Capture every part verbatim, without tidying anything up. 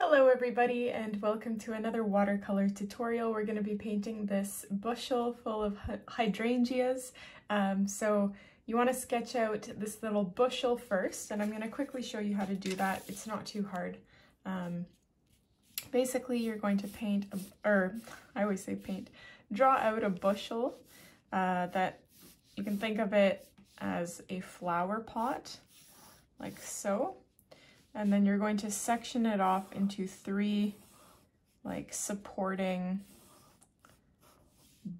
Hello everybody and welcome to another watercolor tutorial. We're going to be painting this bushel full of hydrangeas. Um, so you want to sketch out this little bushel first, and I'm going to quickly show you how to do that. It's not too hard. Um, basically you're going to paint, a, or I always say paint, draw out a bushel uh, that you can think of it as a flower pot, like so. And then you're going to section it off into three like supporting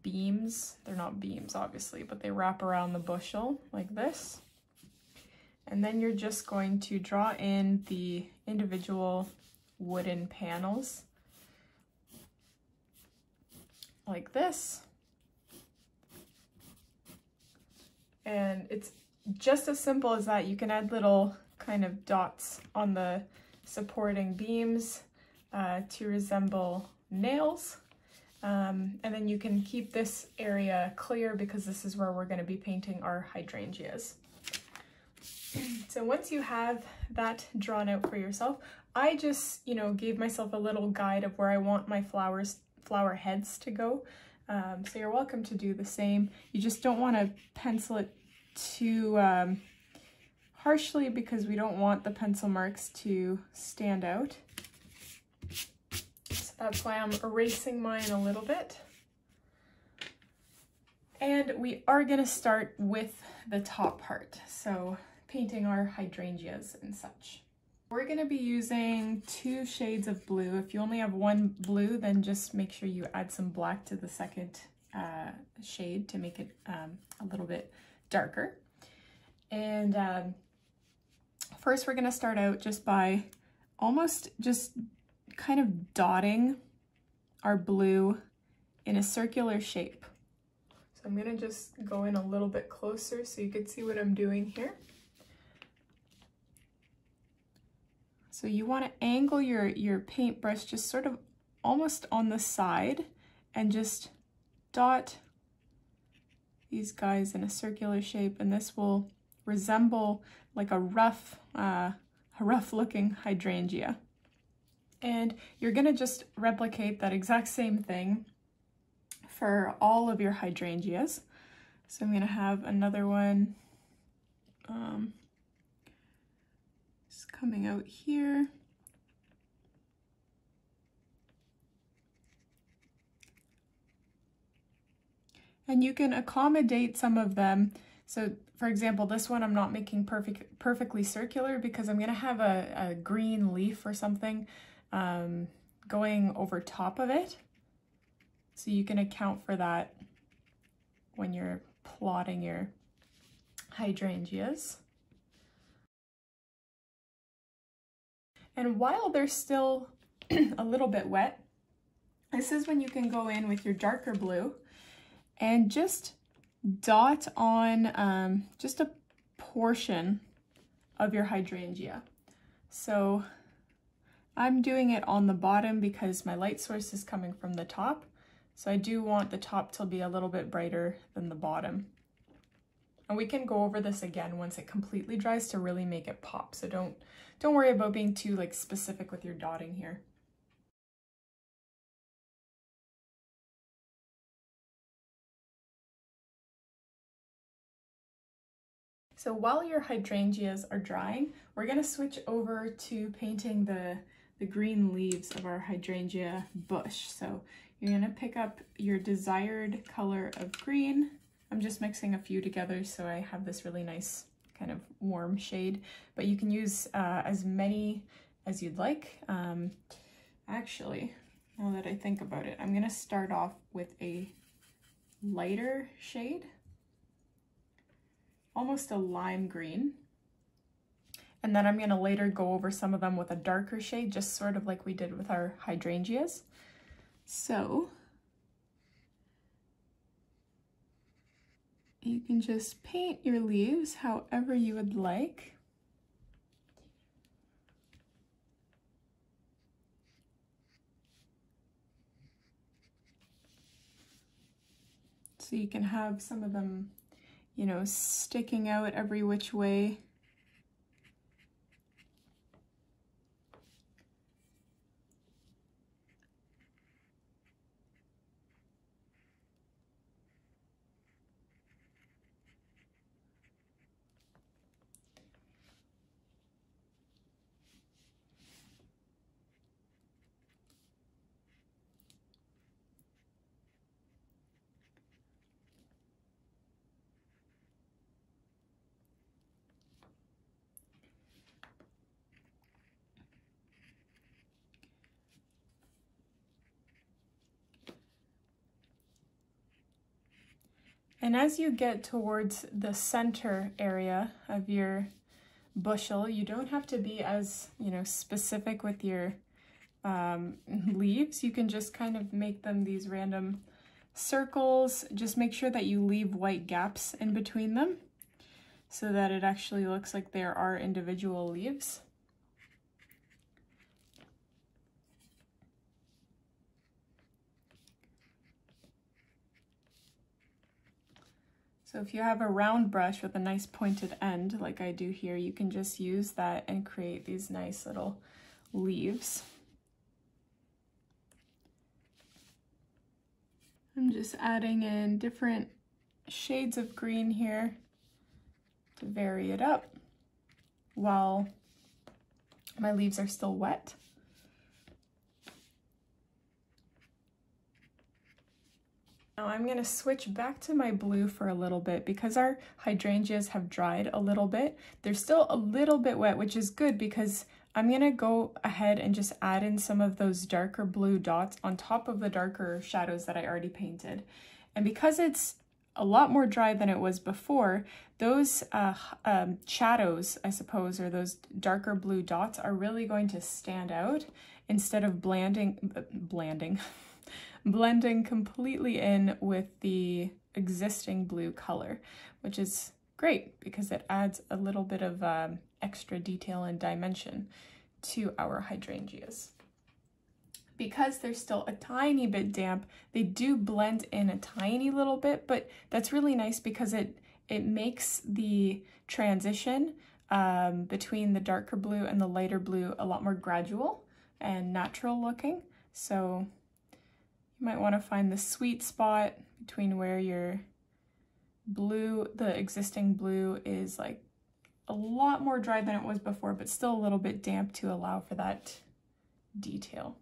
beams. They're not beams obviously, but they wrap around the bushel like this. And then you're just going to draw in the individual wooden panels like this. And it's just as simple as that. You can add little kind of dots on the supporting beams uh, to resemble nails. Um, and then you can keep this area clear because this is where we're going to be painting our hydrangeas. So once you have that drawn out for yourself, I just, you know, gave myself a little guide of where I want my flowers, flower heads to go. Um, so you're welcome to do the same. You just don't want to pencil it too um, harshly because we don't want the pencil marks to stand out. So that's why I'm erasing mine a little bit. And we are going to start with the top part, so painting our hydrangeas and such. We're going to be using two shades of blue. If you only have one blue, then just make sure you add some black to the second uh, shade to make it um, a little bit darker. And um, first we're going to start out just by almost just kind of dotting our blue in a circular shape. So I'm going to just go in a little bit closer so you can see what I'm doing here. So you want to angle your, your paintbrush just sort of almost on the side and just dot these guys in a circular shape, and this will resemble like a rough, uh, a rough looking hydrangea. And you're gonna just replicate that exact same thing for all of your hydrangeas. So I'm gonna have another one um, just coming out here. And you can accommodate some of them. So for example, this one I'm not making perfect, perfectly circular because I'm going to have a, a green leaf or something um, going over top of it. So you can account for that when you're plotting your hydrangeas. And while they're still a little bit wet, this is when you can go in with your darker blue and just dot on um, just a portion of your hydrangea. So I'm doing it on the bottom because my light source is coming from the top. So I do want the top to be a little bit brighter than the bottom. And we can go over this again once it completely dries to really make it pop. So don't, don't worry about being too like specific with your dotting here. So while your hydrangeas are drying, we're going to switch over to painting the, the green leaves of our hydrangea bush. So you're going to pick up your desired color of green. I'm just mixing a few together so I have this really nice kind of warm shade, but you can use uh, as many as you'd like. Um, actually, now that I think about it, I'm going to start off with a lighter shade, almost a lime green. And then I'm going to later go over some of them with a darker shade, just sort of like we did with our hydrangeas. So you can just paint your leaves however you would like. So you can have some of them, you know, sticking out every which way. And as you get towards the center area of your bushel, you don't have to be as, you know, specific with your um, leaves. You can just kind of make them these random circles. Just make sure that you leave white gaps in between them so that it actually looks like there are individual leaves. So if you have a round brush with a nice pointed end, like I do here, you can just use that and create these nice little leaves. I'm just adding in different shades of green here to vary it up while my leaves are still wet. Now I'm going to switch back to my blue for a little bit because our hydrangeas have dried a little bit. They're still a little bit wet, which is good because I'm going to go ahead and just add in some of those darker blue dots on top of the darker shadows that I already painted. And because it's a lot more dry than it was before, those uh, um, shadows, I suppose, or those darker blue dots are really going to stand out instead of blanding, uh, blanding. blending completely in with the existing blue color, which is great because it adds a little bit of um, extra detail and dimension to our hydrangeas. Because they're still a tiny bit damp, they do blend in a tiny little bit, but that's really nice because it, it makes the transition um, between the darker blue and the lighter blue a lot more gradual and natural looking. So you might want to find the sweet spot between where your blue, the existing blue, is like a lot more dry than it was before, but still a little bit damp to allow for that detail.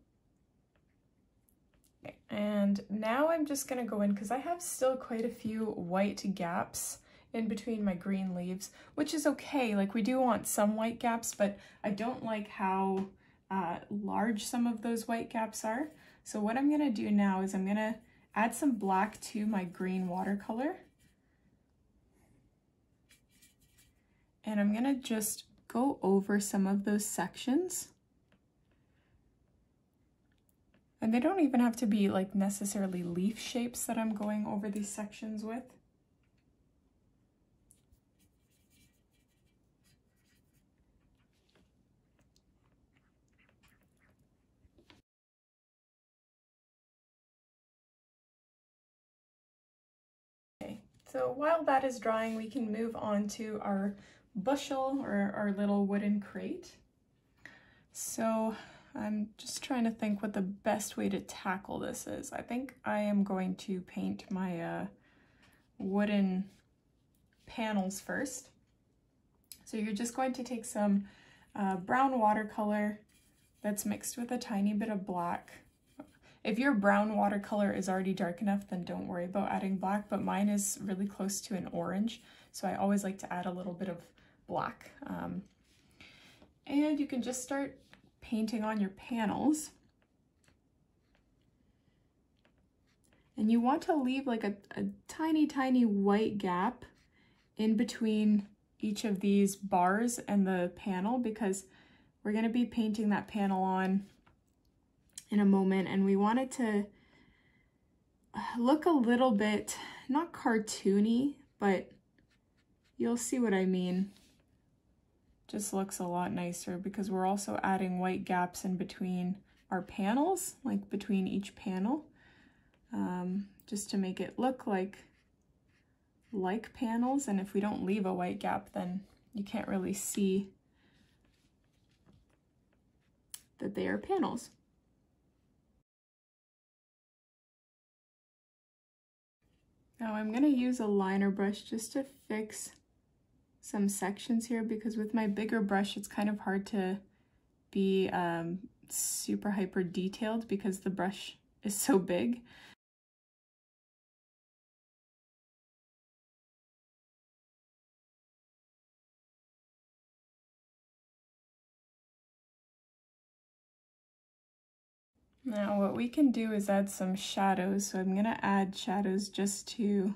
Okay. And now I'm just going to go in because I have still quite a few white gaps in between my green leaves, which is okay. Like, we do want some white gaps, but I don't like how uh, large some of those white gaps are. So what I'm going to do now is I'm going to add some black to my green watercolor. And I'm going to just go over some of those sections. And they don't even have to be like necessarily leaf shapes that I'm going over these sections with. So while that is drying, we can move on to our bushel or our little wooden crate. So I'm just trying to think what the best way to tackle this is. I think I am going to paint my uh, wooden panels first. So you're just going to take some uh, brown watercolor that's mixed with a tiny bit of black. If your brown watercolor is already dark enough, then don't worry about adding black, but mine is really close to an orange, so I always like to add a little bit of black. Um, and you can just start painting on your panels. And you want to leave like a, a tiny, tiny white gap in between each of these bars and the panel, because we're going to be painting that panel on in a moment, and we want it to look a little bit, not cartoony, but you'll see what I mean. Just looks a lot nicer because we're also adding white gaps in between our panels, like between each panel, um, just to make it look like like panels. And if we don't leave a white gap, then you can't really see that they are panels. Now I'm going to use a liner brush just to fix some sections here, because with my bigger brush it's kind of hard to be um, super hyper detailed because the brush is so big. Now what we can do is add some shadows, so I'm going to add shadows just to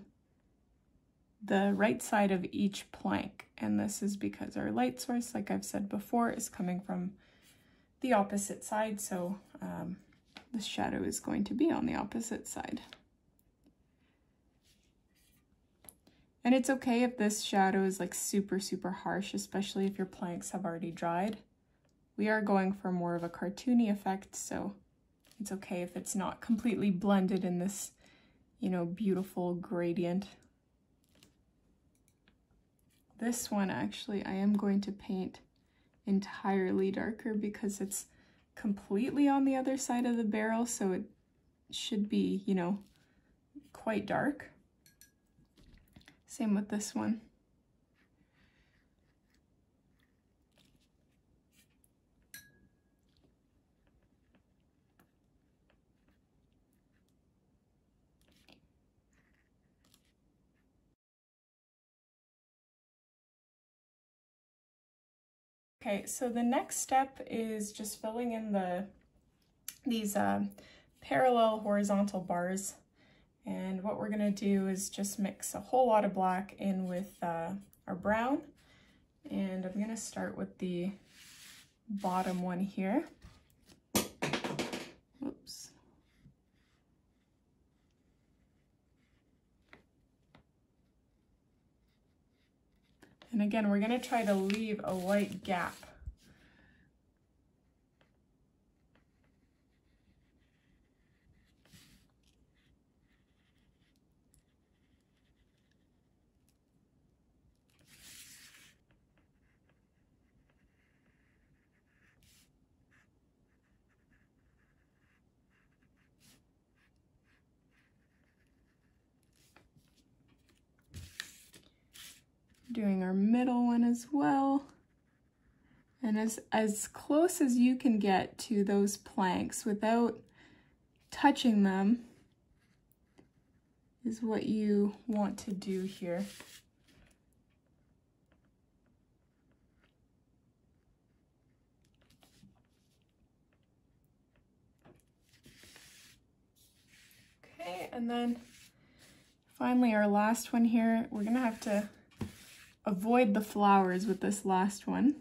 the right side of each plank. And this is because our light source, like I've said before, is coming from the opposite side. So um, the shadow is going to be on the opposite side. And it's okay if this shadow is like super, super harsh, especially if your planks have already dried. We are going for more of a cartoony effect, so it's okay if it's not completely blended in this, you know, beautiful gradient. This one, actually, I am going to paint entirely darker because it's completely on the other side of the barrel, so it should be, you know, quite dark. Same with this one. Okay, so the next step is just filling in the these uh, parallel horizontal bars. And what we're going to do is just mix a whole lot of black in with uh, our brown. And I'm going to start with the bottom one here. Oops. And again, we're going to try to leave a light gap. Doing our middle one as well, and as as close as you can get to those planks without touching them is what you want to do here. Okay, and then finally our last one here, we're gonna have to avoid the flowers with this last one.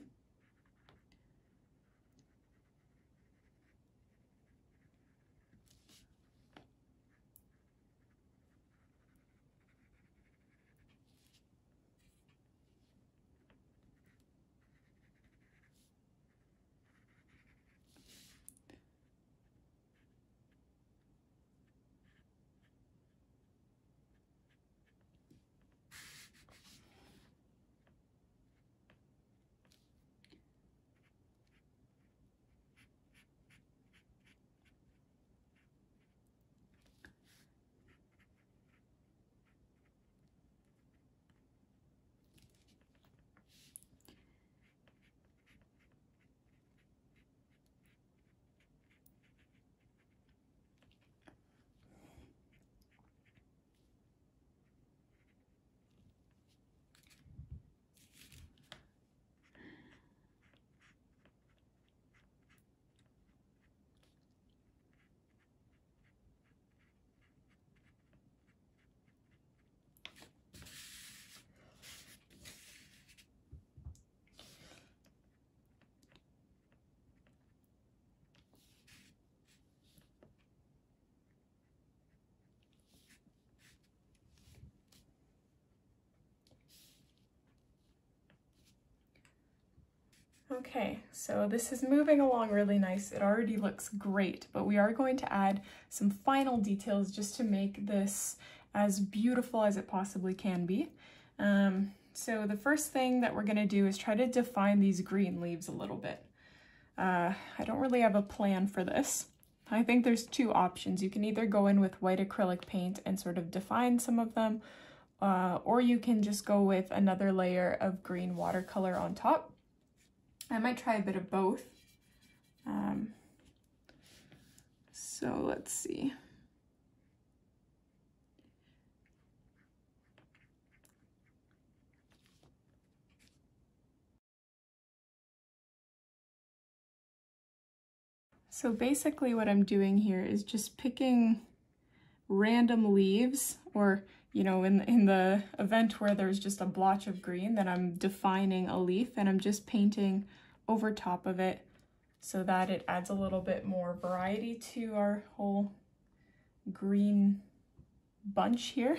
Okay, so this is moving along really nice. It already looks great, but we are going to add some final details just to make this as beautiful as it possibly can be. Um, so the first thing that we're going to do is try to define these green leaves a little bit. Uh, I don't really have a plan for this. I think there's two options. You can either go in with white acrylic paint and sort of define some of them, uh, or you can just go with another layer of green watercolor on top. I might try a bit of both. Um, so let's see. So basically what I'm doing here is just picking random leaves, or you know, in, in the event where there's just a blotch of green, then I'm defining a leaf and I'm just painting over top of it so that it adds a little bit more variety to our whole green bunch here.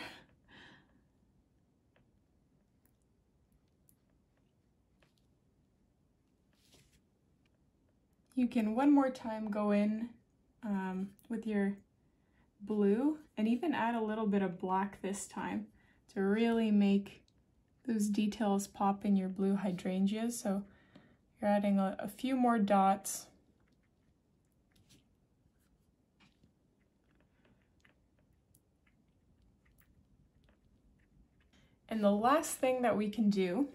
You can one more time go in um, with your blue and even add a little bit of black this time to really make those details pop in your blue hydrangeas. So you're adding a, a few more dots. And the last thing that we can do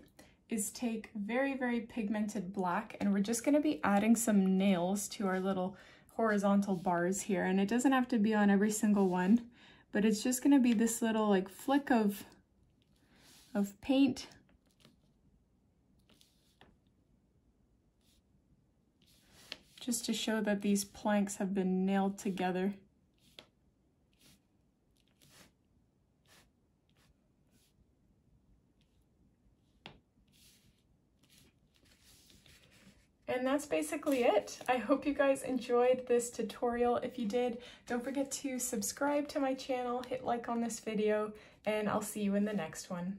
is take very, very pigmented black, and we're just going to be adding some nails to our little horizontal bars here. And it doesn't have to be on every single one, but it's just going to be this little like flick of, of paint. Just to show that these planks have been nailed together. And that's basically it. I hope you guys enjoyed this tutorial. If you did, don't forget to subscribe to my channel, hit like on this video, and I'll see you in the next one.